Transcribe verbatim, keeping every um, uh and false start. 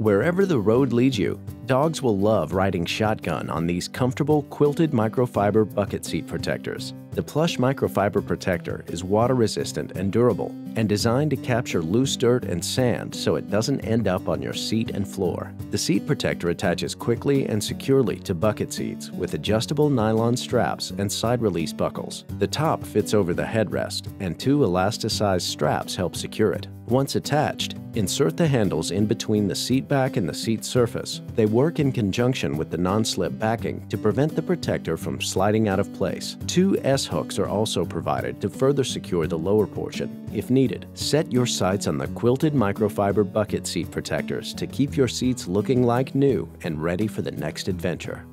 Wherever the road leads you, dogs will love riding shotgun on these comfortable quilted microfiber bucket seat protectors. The plush microfiber protector is water resistant and durable and designed to capture loose dirt and sand so it doesn't end up on your seat and floor. The seat protector attaches quickly and securely to bucket seats with adjustable nylon straps and side release buckles. The top fits over the headrest and two elasticized straps help secure it. Once attached, insert the handles in between the seat back and the seat surface. They work in conjunction with the non-slip backing to prevent the protector from sliding out of place. Two S-hooks are also provided to further secure the lower portion, if needed. Set your sights on the quilted microfiber bucket seat protectors to keep your seats looking like new and ready for the next adventure.